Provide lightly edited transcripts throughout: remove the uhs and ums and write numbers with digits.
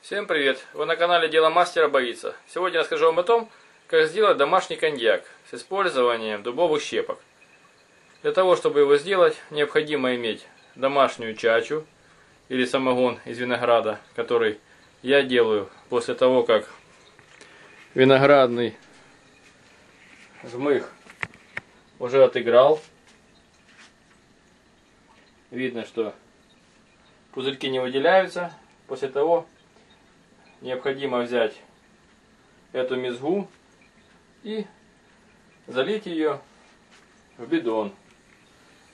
Всем привет! Вы на канале Дело Мастера Боится. Сегодня расскажу вам о том, как сделать домашний коньяк с использованием дубовых щепок. Для того, чтобы его сделать, необходимо иметь домашнюю чачу или самогон из винограда, который я делаю после того, как виноградный жмых уже отыграл. Видно, что пузырьки не выделяются. После того необходимо взять эту мезгу и залить ее в бидон.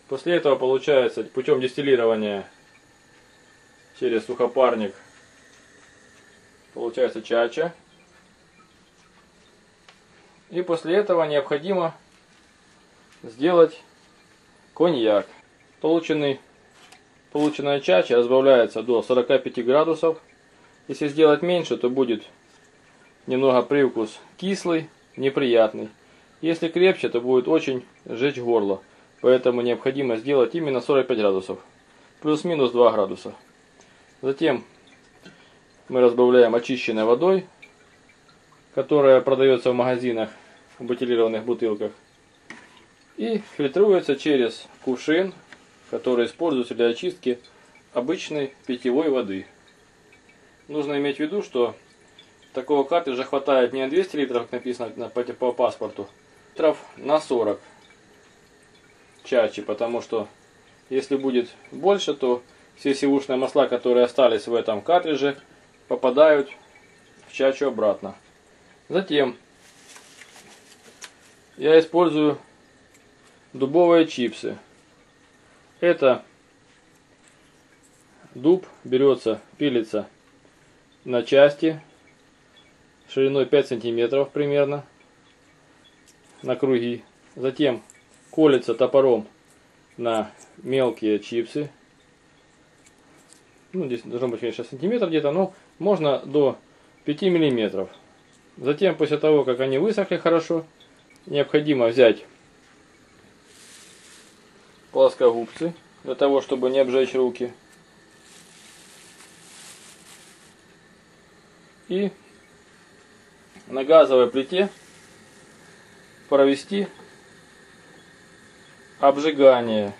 После этого получается путем дистиллирования через сухопарник получается чача. И после этого необходимо сделать коньяк. Полученная чача разбавляется до 45 градусов. Если сделать меньше, то будет немного привкус кислый, неприятный. Если крепче, то будет очень сжечь горло. Поэтому необходимо сделать именно 45 градусов. Плюс-минус 2 градуса. Затем мы разбавляем очищенной водой, которая продается в магазинах в бутилированных бутылках. И фильтруется через кувшин, который используется для очистки обычной питьевой воды. Нужно иметь в виду, что такого картриджа хватает не на 200 литров, как написано по паспорту, литров на 40 чачи, потому что если будет больше, то все сивушные масла, которые остались в этом картридже, попадают в чачу обратно. Затем я использую дубовые чипсы. Это дуб берется, пилится на части шириной 5 сантиметров примерно на круги, затем колется топором на мелкие чипсы, здесь должно быть, конечно, сантиметр где-то, но можно до 5 миллиметров. Затем, после того как они высохли хорошо, необходимо взять плоскогубцы для того, чтобы не обжечь руки, и на газовой плите провести обжигание.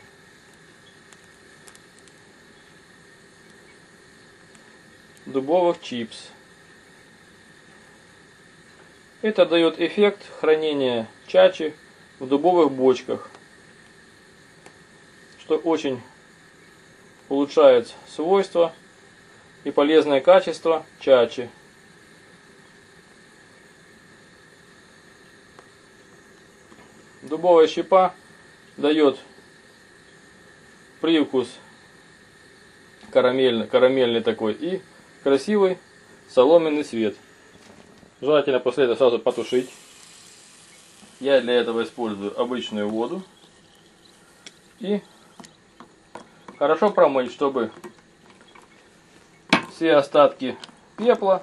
Дубовых чипс. Это дает эффект хранения чачи в дубовых бочках, что очень улучшает свойства и полезное качество чачи. Дубовая щепа дает привкус карамельный такой и красивый соломенный цвет. Желательно после этого сразу потушить. Я для этого использую обычную воду. И хорошо промыть, чтобы все остатки пепла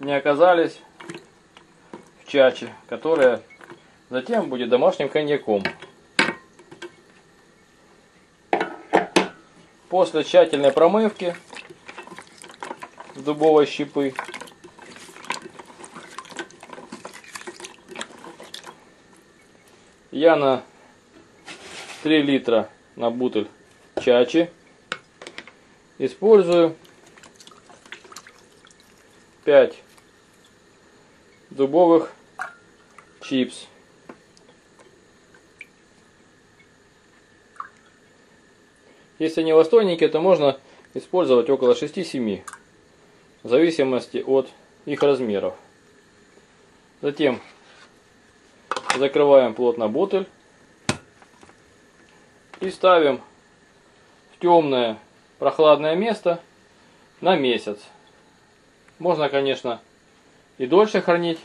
не оказались в чаче, которая затем будет домашним коньяком. После тщательной промывки дубовой щепы я на 3 литра на бутыль чачи использую 5 дубовых чипс. Если не настойники, то можно использовать около 6-7, в зависимости от их размеров. Затем закрываем плотно бутыль и ставим в темное прохладное место на месяц. Можно, конечно, и дольше хранить,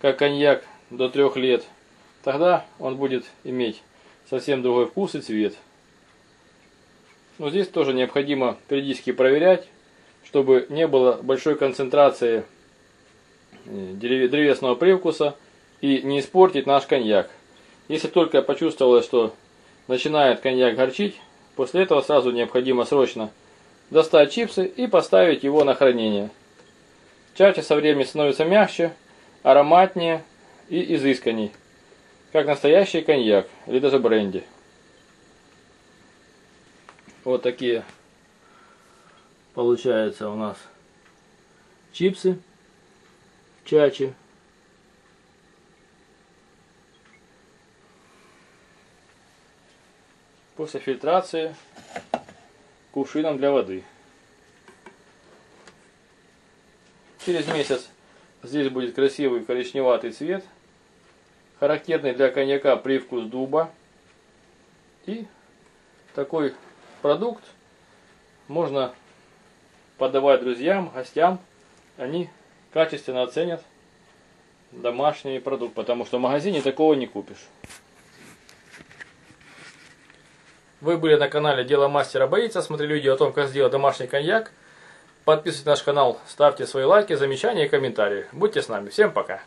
как коньяк, до 3 лет. Тогда он будет иметь совсем другой вкус и цвет. Но здесь тоже необходимо периодически проверять, чтобы не было большой концентрации древесного привкуса и не испортить наш коньяк. Если только почувствовалось, что начинает коньяк горчить, после этого сразу необходимо срочно достать чипсы и поставить его на хранение. Чача со временем становится мягче, ароматнее и изысканней, как настоящий коньяк или даже бренди. Вот такие получаются у нас чипсы в чаче. После фильтрации кувшином для воды. Через месяц здесь будет красивый коричневатый цвет, характерный для коньяка привкус дуба. И такой продукт можно подавать друзьям, гостям. Они качественно оценят домашний продукт, потому что в магазине такого не купишь. Вы были на канале Дело Мастера Боится, смотрели видео о том, как сделать домашний коньяк. Подписывайтесь на наш канал, ставьте свои лайки, замечания и комментарии. Будьте с нами. Всем пока!